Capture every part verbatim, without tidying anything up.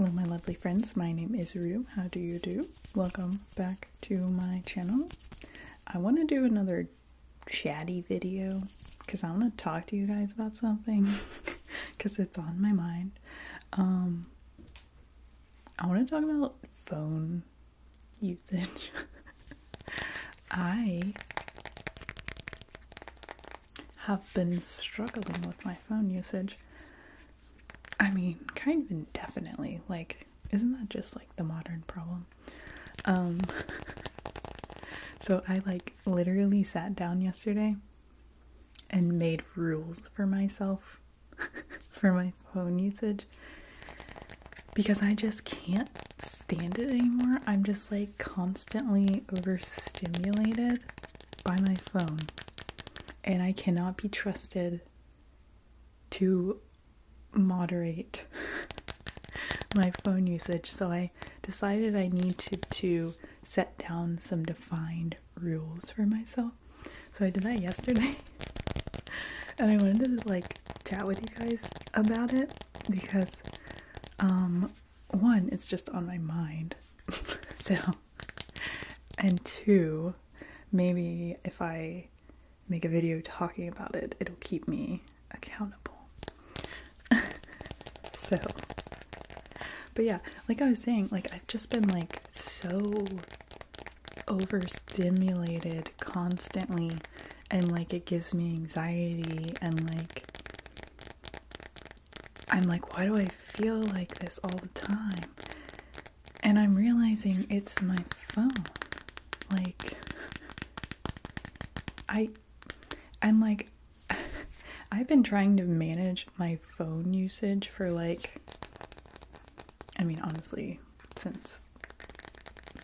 Hello my lovely friends, my name is Rue. How do you do? Welcome back to my channel. I want to do another chatty video because I want to talk to you guys about something because it's on my mind. Um, I want to talk about phone usage. I have been struggling with my phone usage. I mean, kind of indefinitely. Like, isn't that just like the modern problem? Um, so I like literally sat down yesterday and made rules for myself for my phone usage because I just can't stand it anymore. I'm just like constantly overstimulated by my phone and I cannot be trusted to moderate my phone usage, so I decided I needed to set down some defined rules for myself. So I did that yesterday and I wanted to like chat with you guys about it because um one, it's just on my mind so, and two, maybe if I make a video talking about it, it'll keep me accountable. So, but yeah, like I was saying, like I've just been like so overstimulated constantly and like it gives me anxiety and like, I'm like, why do I feel like this all the time? And I'm realizing it's my phone. Like, I, I'm like, I've been trying to manage my phone usage for like, I mean honestly, since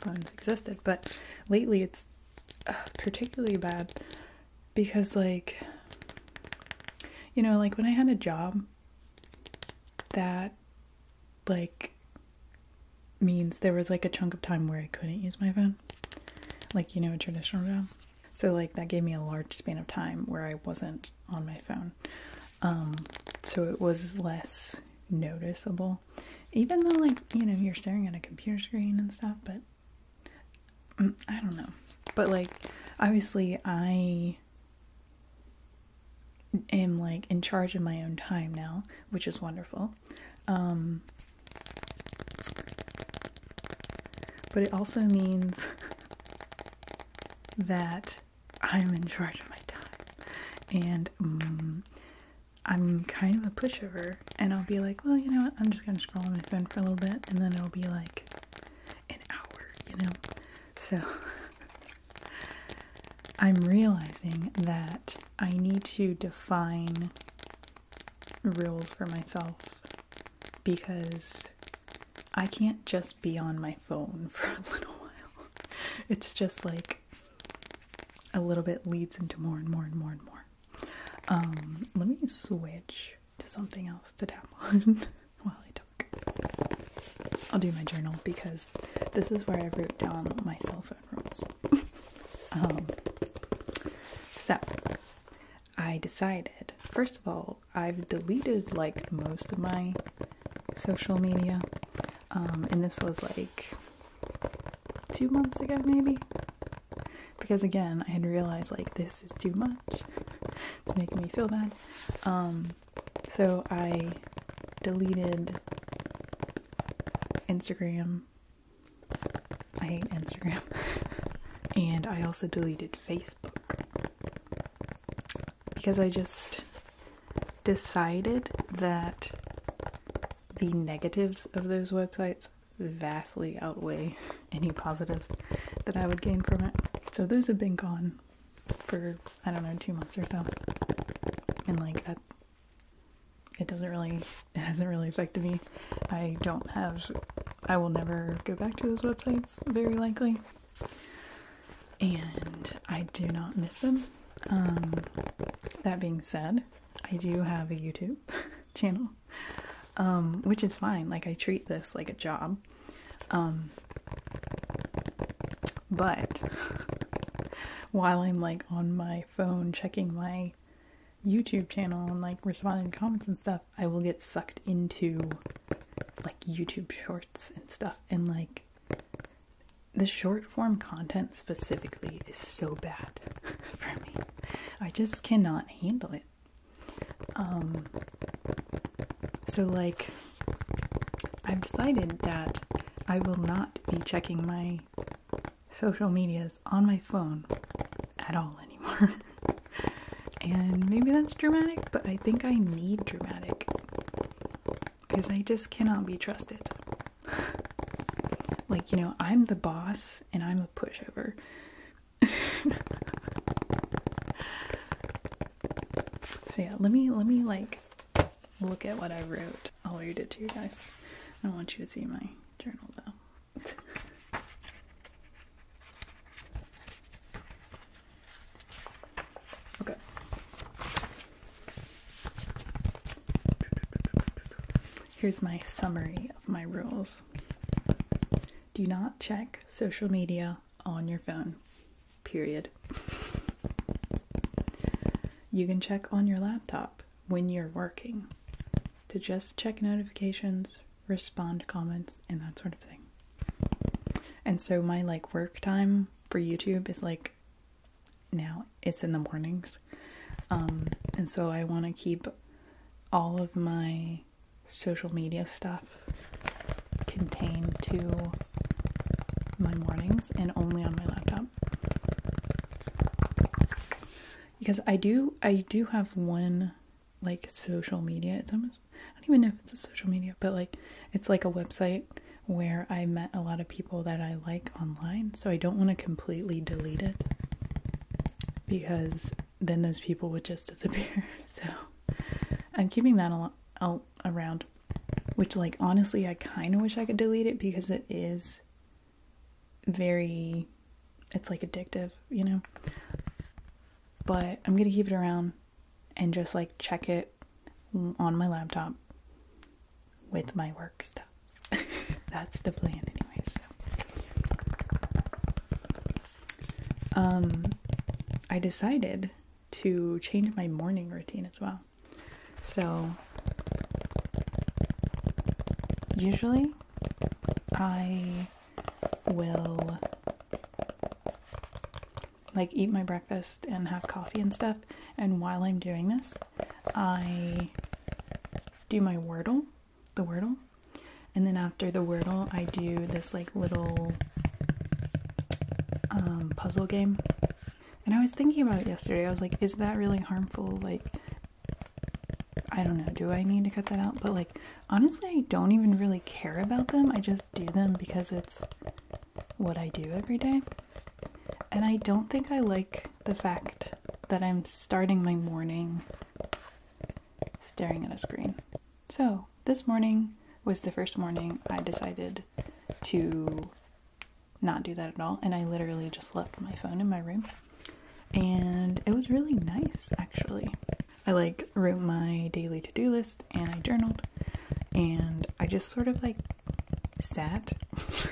phones existed, but lately it's uh, particularly bad because like, you know, like when I had a job that like means there was like a chunk of time where I couldn't use my phone, like, you know, a traditional job. So like that gave me a large span of time where I wasn't on my phone. Um, so it was less noticeable, even though like, you know, you're staring at a computer screen and stuff, but I don't know. But like, obviously I am like in charge of my own time now, which is wonderful. Um, but it also means that I'm in charge of my time and um, I'm kind of a pushover and I'll be like, well, you know what, I'm just gonna scroll on my phone for a little bit and then it'll be like an hour, you know? So I'm realizing that I need to define rules for myself because I can't just be on my phone for a little while. It's just like a little bit leads into more and more and more and more. Um, let me switch to something else to tap on while I talk. I'll do my journal because this is where I wrote down my cell phone rules. um, so, I decided, first of all, I've deleted like most of my social media. Um, and this was like two months ago maybe. Because again, I had realized like this is too much. It's making me feel bad. Um, so I deleted Instagram. I hate Instagram. And I also deleted Facebook. Because I just decided that the negatives of those websites vastly outweigh any positives that I would gain from it. So those have been gone for, I don't know, two months or so. And like that, it doesn't really, it hasn't really affected me. I don't have, I will never go back to those websites, very likely. And I do not miss them. Um, that being said, I do have a YouTube channel, um, which is fine. Like I treat this like a job. Um, but while I'm like on my phone checking my YouTube channel and like responding to comments and stuff, I will get sucked into like YouTube shorts and stuff, and like the short form content specifically is so bad for me. I just cannot handle it. Um, so like I've decided that I will not be checking my social medias on my phone at all anymore. And maybe that's dramatic, but I think I need dramatic because I just cannot be trusted. Like, you know, I'm the boss and I'm a pushover. So yeah, let me, let me like look at what I wrote. I'll read it to you guys. I don't want you to see my journal though. Okay. Here's my summary of my rules. Do not check social media on your phone, period. You can check on your laptop when you're working to just check notifications, respond to comments, and that sort of thing. And so my like work time for YouTube is like, now it's in the mornings. Um, and so I want to keep all of my social media stuff contained to my mornings and only on my laptop, because I do I do have one like social media, it's almost, I don't even know if it's a social media, but like it's like a website where I met a lot of people that I like online, so I don't want to completely delete it because then those people would just disappear. So I'm keeping that a lot out around, which like honestly I kind of wish I could delete it because it is very, it's like addictive, you know, but I'm gonna keep it around and just like check it on my laptop with my work stuff. That's the plan anyway, so. Um, I decided to change my morning routine as well. So usually I will like eat my breakfast and have coffee and stuff, and while I'm doing this I do my Wordle, the Wordle, and then after the Wordle I do this like little um, puzzle game. And I was thinking about it yesterday, I was like, is that really harmful? Like, I don't know, do I need to cut that out? But like honestly I don't even really care about them, I just do them because it's what I do every day. And I don't think I like the fact that I'm starting my morning staring at a screen. So this morning was the first morning I decided to not do that at all. And I literally just left my phone in my room. And it was really nice, actually. I like wrote my daily to-do list and I journaled. And I just sort of like sat,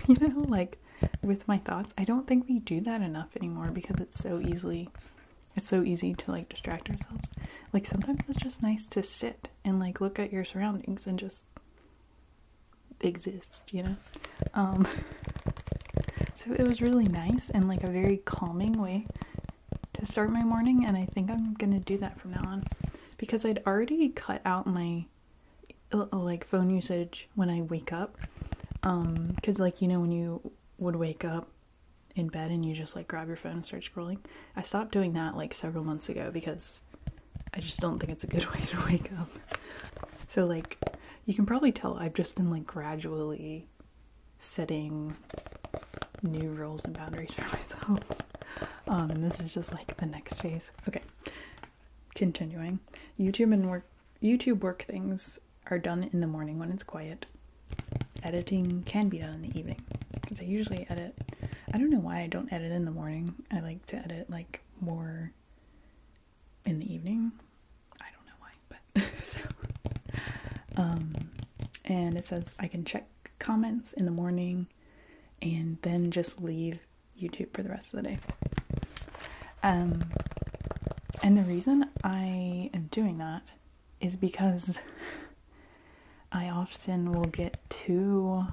you know, like with my thoughts. I don't think we do that enough anymore because it's so easily, it's so easy to like distract ourselves. Like sometimes it's just nice to sit and like look at your surroundings and just exist, you know? Um, so it was really nice and like a very calming way to start my morning, and I think I'm gonna do that from now on because I'd already cut out my like phone usage when I wake up. Um, cause like, you know, when you would wake up in bed and you just like grab your phone and start scrolling. I stopped doing that like several months ago because I just don't think it's a good way to wake up. So like you can probably tell I've just been like gradually setting new rules and boundaries for myself. Um, this is just like the next phase. Okay, continuing. YouTube and work, YouTube work things are done in the morning when it's quiet. Editing can be done in the evening. I usually edit, I don't know why I don't edit in the morning, I like to edit like more in the evening, I don't know why, but so, um, and it says I can check comments in the morning and then just leave YouTube for the rest of the day, um, and the reason I am doing that is because I often will get too,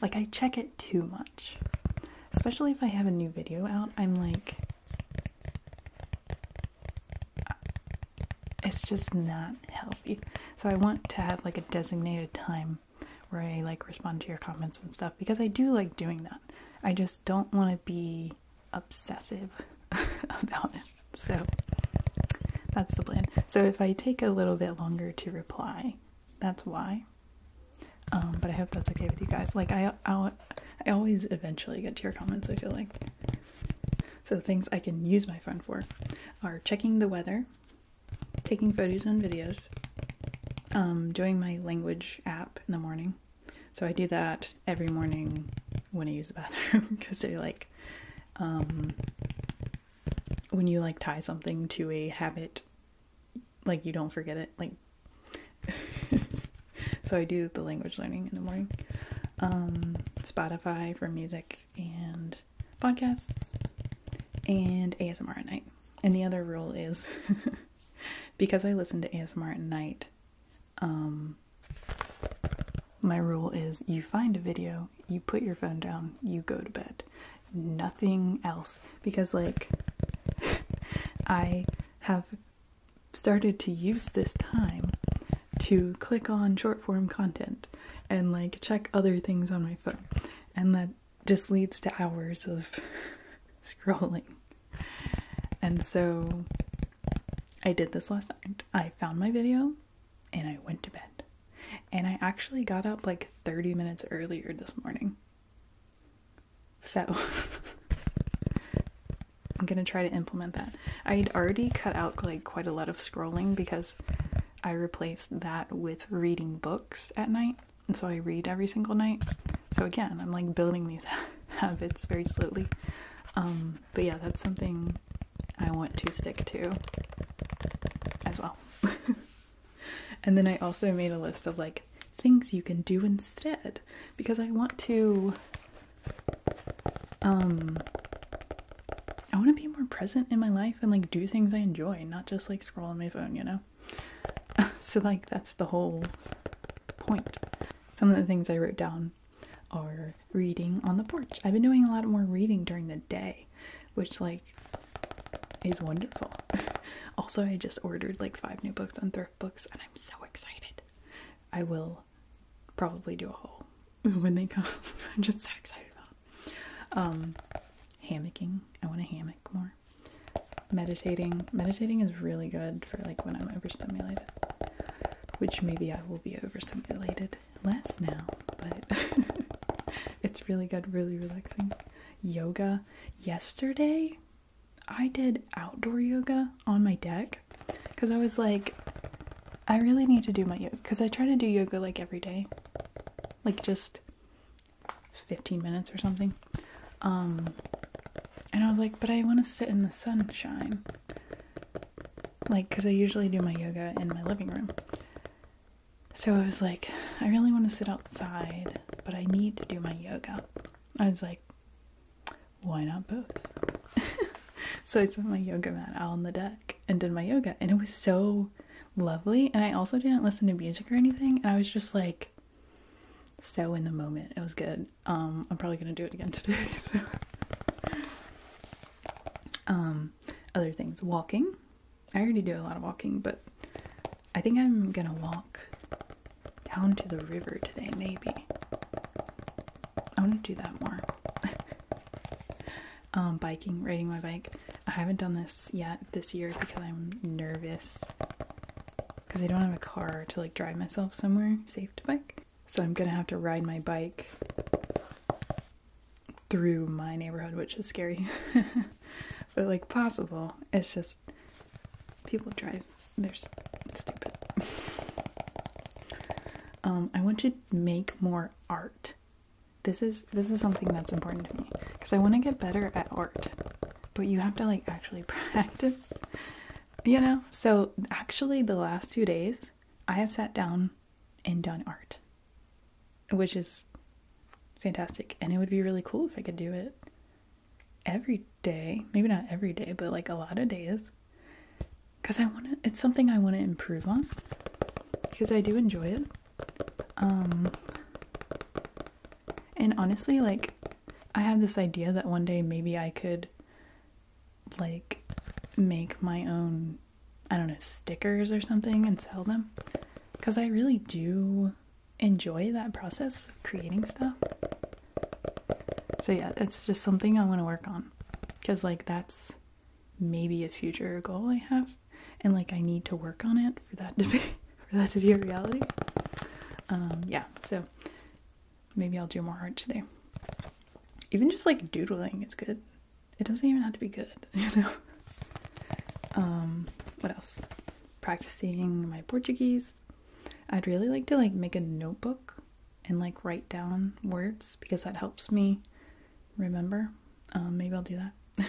like I check it too much. Especially if I have a new video out, I'm like, it's just not healthy. So I want to have like a designated time where I like respond to your comments and stuff, because I do like doing that. I just don't want to be obsessive about it. So that's the plan. So if I take a little bit longer to reply, that's why. Um, but I hope that's okay with you guys. Like I, I, I always eventually get to your comments, I feel like. So things I can use my phone for are checking the weather, taking photos and videos, um, doing my language app in the morning. So I do that every morning when I use the bathroom, because they're like, um, when you like tie something to a habit, like you don't forget it, like. So I do the language learning in the morning, um, Spotify for music and podcasts, and A S M R at night. And the other rule is, because I listen to A S M R at night, um, my rule is you find a video, you put your phone down, you go to bed. Nothing else. Because like, I have started to use this time to click on short form content and like check other things on my phone. And that just leads to hours of scrolling. And so I did this last night. I found my video and I went to bed. And I actually got up like thirty minutes earlier this morning. So I'm gonna try to implement that. I had already cut out like quite a lot of scrolling because I replaced that with reading books at night. And so I read every single night. So again, I'm like building these habits very slowly. Um, but yeah, that's something I want to stick to as well. And then I also made a list of like things you can do instead, because I want to, um, I want to be more present in my life and like do things I enjoy, not just like scroll on my phone, you know? So like, that's the whole point. Some of the things I wrote down are reading on the porch. I've been doing a lot more reading during the day, which like is wonderful. Also, I just ordered like five new books on Thrift Books and I'm so excited. I will probably do a haul when they come. I'm just so excited about it. Um, hammocking. I want to hammock more. Meditating. Meditating is really good for like when I'm overstimulated, which maybe I will be overstimulated less now, but it's really good, really relaxing. Yoga. Yesterday, I did outdoor yoga on my deck because I was like, I really need to do my yoga, because I try to do yoga like every day, like just fifteen minutes or something. Um, and I was like, but I want to sit in the sunshine, like, because I usually do my yoga in my living room. So I was like, I really want to sit outside, but I need to do my yoga. I was like, why not both? So I set my yoga mat out on the deck and did my yoga, and it was so lovely. And I also didn't listen to music or anything. And I was just like, so in the moment, it was good. Um, I'm probably going to do it again today. So. Um, other things, walking. I already do a lot of walking, but I think I'm going to walk down to the river today, maybe. I want to do that more. Um, biking, riding my bike. I haven't done this yet this year because I'm nervous because I don't have a car to like drive myself somewhere safe to bike. So I'm gonna have to ride my bike through my neighborhood, which is scary, but like possible. It's just people drive, they're stupid. um, I want to make more art. This is, this is something that's important to me, because I want to get better at art, but you have to like actually practice, you know? So actually the last two days I have sat down and done art, which is fantastic. And it would be really cool if I could do it every day, maybe not every day, but like a lot of days, because I want to, it's something I want to improve on. because I do enjoy it. Um, and honestly, like, I have this idea that one day maybe I could, like, make my own, I don't know, stickers or something and sell them, because I really do enjoy that process of creating stuff. So yeah, it's just something I want to work on, because, like, that's maybe a future goal I have, and, like, I need to work on it for that to be, for that to be a reality. Um, yeah, so maybe I'll do more art today. Even just, like, doodling is good. It doesn't even have to be good, you know? Um, what else? Practicing my Portuguese. I'd really like to, like, make a notebook and, like, write down words, because that helps me remember. Um, maybe I'll do that.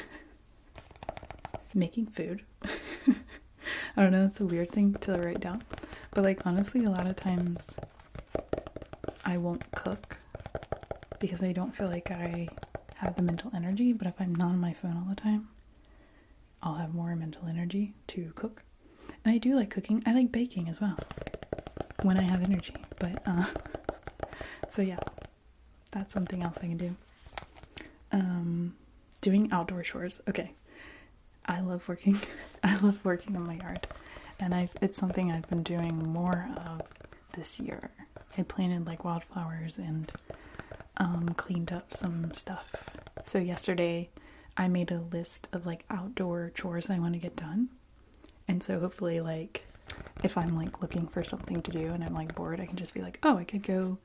Making food. I don't know, it's a weird thing to write down. But, like, honestly, a lot of times I won't cook because I don't feel like I have the mental energy, but if I'm not on my phone all the time, I'll have more mental energy to cook. And I do like cooking. I like baking as well when I have energy, but uh so yeah, that's something else I can do. Um doing outdoor chores. Okay, I love working I love working on my yard, and I've it's something I've been doing more of this year. I planted like wildflowers and um cleaned up some stuff. So yesterday I made a list of like outdoor chores I want to get done, and so hopefully, like, if I'm like looking for something to do and I'm like bored, I can just be like, oh, I could go,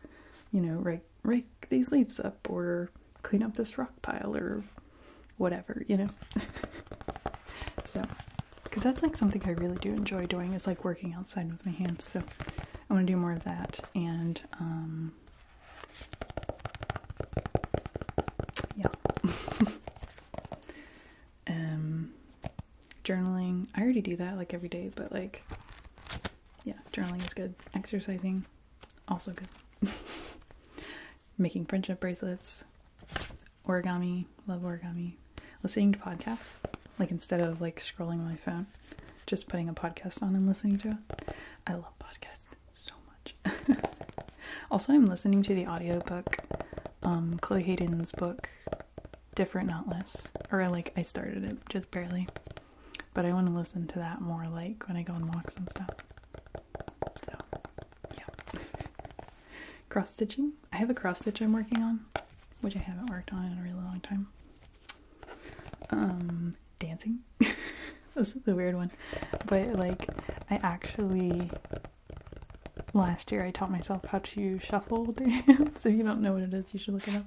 you know, rake, rake these leaves up, or clean up this rock pile, or whatever, you know. So, because that's like something I really do enjoy doing, is like working outside with my hands. So I want to do more of that, and um yeah. um journaling, I already do that like every day, but like, yeah, journaling is good. Exercising, also good. Making friendship bracelets. Origami, love origami. Listening to podcasts, like instead of like scrolling on my phone, just putting a podcast on and listening to it. I love podcasts so much. Also, I'm listening to the audiobook, um, Chloe Hayden's book, Different Not Less. Or like, I started it just barely, but I want to listen to that more, like when I go on walks and stuff. Cross stitching. I have a cross stitch I'm working on, which I haven't worked on in a really long time. Um, dancing. This is a weird one, but like, I actually last year I taught myself how to shuffle dance. If you don't know what it is, you should look it up.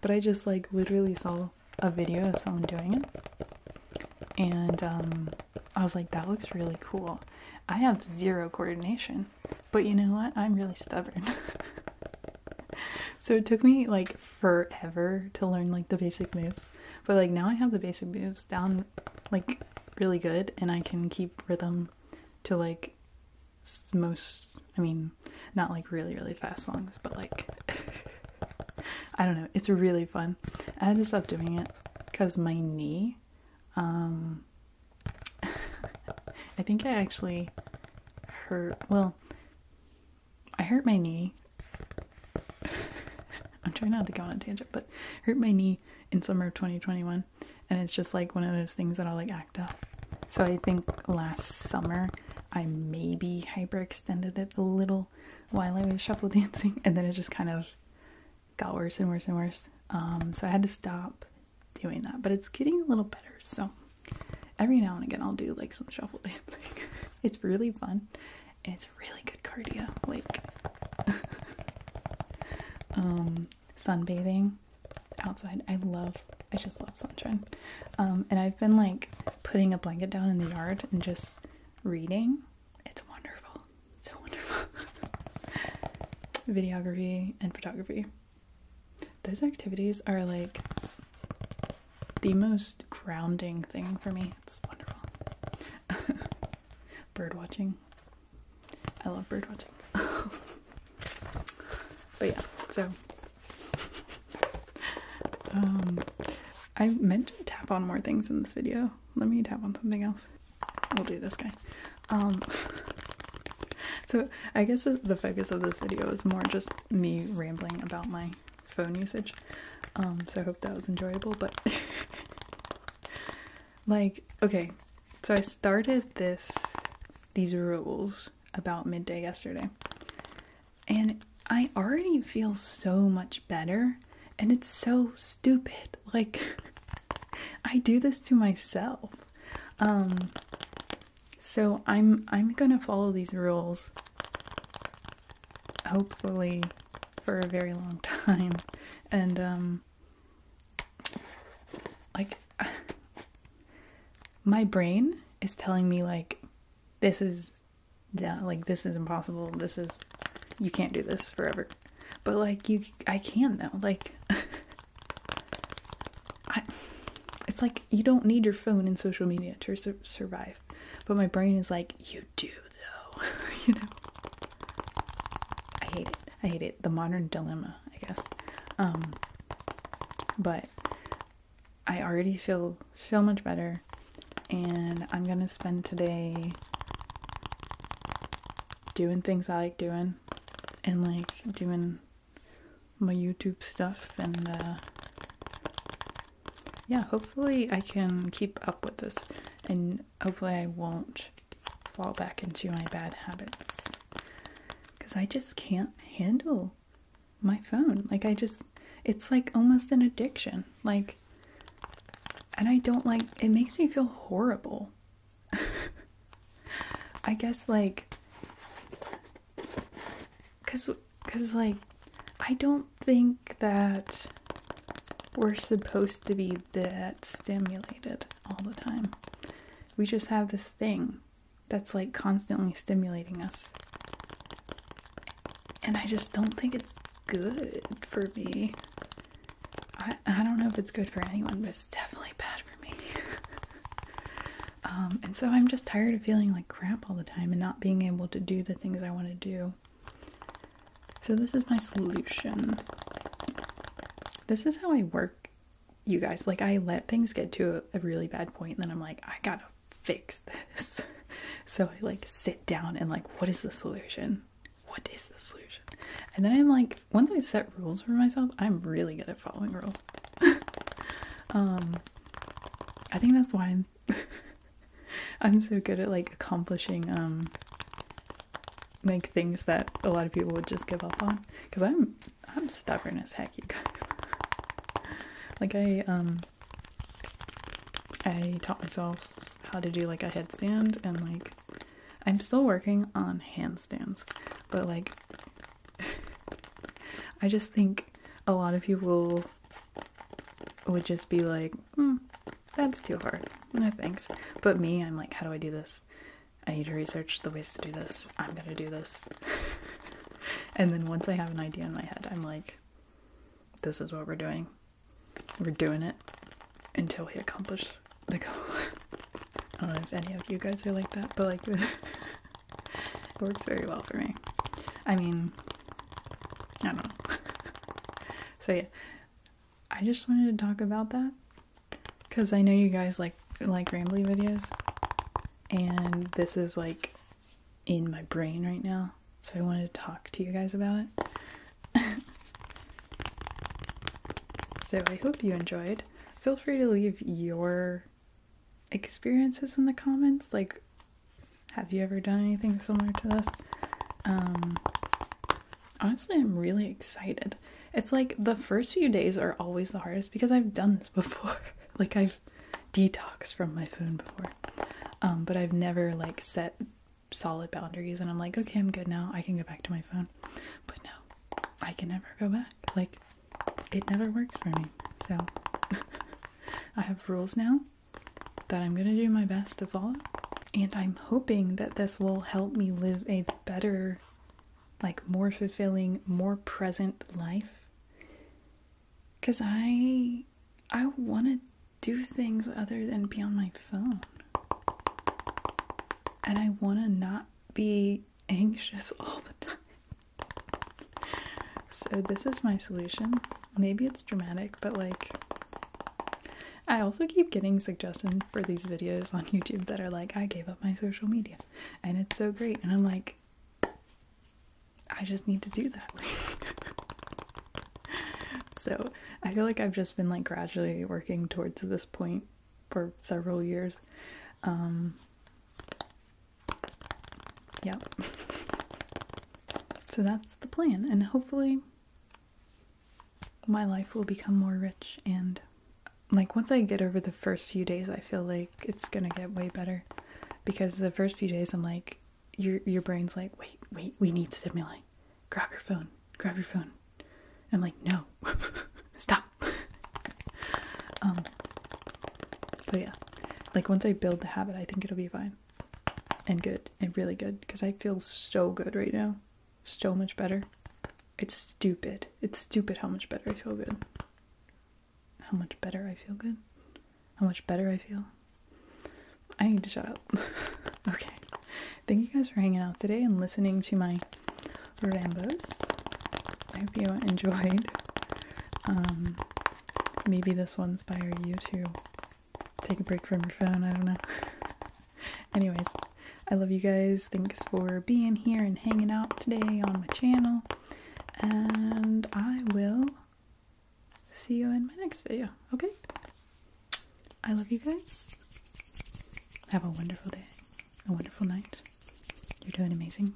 But I just like literally saw a video of someone doing it, and um, I was like, that looks really cool. I have zero coordination, but you know what? I'm really stubborn. So it took me like forever to learn like the basic moves, but like now I have the basic moves down like really good, and I can keep rhythm to like most, I mean, not like really, really fast songs, but like, I don't know. It's really fun. I had to stop doing it because my knee, um, I think I actually hurt, well, I hurt my knee. I'm trying not to go on a tangent, but hurt my knee in summer of twenty twenty-one, and it's just like one of those things that I'll like act up. So I think last summer I maybe hyperextended it a little while I was shuffle dancing, and then it just kind of got worse and worse and worse. Um, so I had to stop doing that, but it's getting a little better. So every now and again I'll do like some shuffle dancing. It's really fun, and it's really good cardio. Like, um, sunbathing outside. I love, I just love sunshine. Um, and I've been like putting a blanket down in the yard and just reading. It's wonderful. So wonderful. Videography and photography. Those activities are like the most grounding thing for me. It's wonderful. Bird watching. I love bird watching. But yeah, so, um, I meant to tap on more things in this video. Let me tap on something else. We'll do this guy. Um, So I guess the focus of this video is more just me rambling about my phone usage. Um, so I hope that was enjoyable, but like, okay, so I started this, these rules about midday yesterday, and I already feel so much better, and it's so stupid. Like, I do this to myself. Um, so I'm, I'm gonna follow these rules, hopefully, for a very long time, and, um, like, my brain is telling me, like, this is, yeah, like, this is impossible, this is, you can't do this forever, but, like, you, I can, though, like, I, it's like, you don't need your phone and social media to su survive, but my brain is like, you do, though, you know, I hate it, I hate it, the modern dilemma, I guess, um, but I already feel so much better, and I'm gonna spend today doing things I like doing, and like doing my YouTube stuff, and uh, yeah, hopefully I can keep up with this, and hopefully I won't fall back into my bad habits, because I just can't handle my phone. Like, I just, it's like almost an addiction, like, and I don't like, it makes me feel horrible. I guess, like, Cause, cause like, I don't think that we're supposed to be that stimulated all the time. We just have this thing that's like constantly stimulating us. And I just don't think it's good for me. I, I don't know if it's good for anyone, but it's definitely bad for me. um, and so I'm just tired of feeling like crap all the time and not being able to do the things I want to do. So this is my solution. This is how I work, you guys. Like, I let things get to a, a really bad point, and then I'm like, I gotta fix this. So I like sit down and like, what is the solution? What is the solution? And then I'm like, once I set rules for myself, I'm really good at following rules. um, I think that's why I'm I'm so good at like accomplishing um. like things that a lot of people would just give up on, because I'm I'm stubborn as heck, you guys. Like, I um I taught myself how to do like a headstand, and like I'm still working on handstands, but like I just think a lot of people would just be like, mm, that's too hard, no thanks. But me, I'm like, how do I do this? I need to research the ways to do this. I'm gonna do this. And then once I have an idea in my head, I'm like, this is what we're doing. We're doing it until we accomplish the goal. I don't know if any of you guys are like that, but like, it works very well for me. I mean, I don't know. So yeah, I just wanted to talk about that, because I know you guys like, like rambly videos. And this is like in my brain right now, so I wanted to talk to you guys about it. So I hope you enjoyed. Feel free to leave your experiences in the comments, like, have you ever done anything similar to this? Um, honestly, I'm really excited. It's like the first few days are always the hardest, because I've done this before. Like, I've detoxed from my phone before. Um, but I've never like set solid boundaries, and I'm like, okay, I'm good now, I can go back to my phone. But no, I can never go back. Like, it never works for me. So I have rules now that I'm gonna do my best to follow, and I'm hoping that this will help me live a better, like, more fulfilling, more present life. Cause I, I wanna do things other than be on my phone. And I want to not be anxious all the time. So this is my solution. Maybe it's dramatic, but like, I also keep getting suggestions for these videos on YouTube that are like, I gave up my social media, and it's so great. And I'm like, I just need to do that. So I feel like I've just been like gradually working towards this point for several years. Um, yeah. So that's the plan, and hopefully my life will become more rich, and like once I get over the first few days, I feel like it's gonna get way better, because the first few days I'm like, your your brain's like, wait, wait, we need stimuli. Grab your phone, grab your phone. And I'm like, no, stop. um, but yeah, like once I build the habit, I think it'll be fine and good and really good, because I feel so good right now, so much better. It's stupid. It's stupid how much better I feel good. How much better I feel good? How much better I feel? I need to shut up. Okay. Thank you guys for hanging out today and listening to my rambles. I hope you enjoyed. Um, maybe this will inspire you to take a break from your phone. I don't know. Anyways, I love you guys. Thanks for being here and hanging out today on my channel. And I will see you in my next video, okay? I love you guys. Have a wonderful day, a wonderful night. You're doing amazing.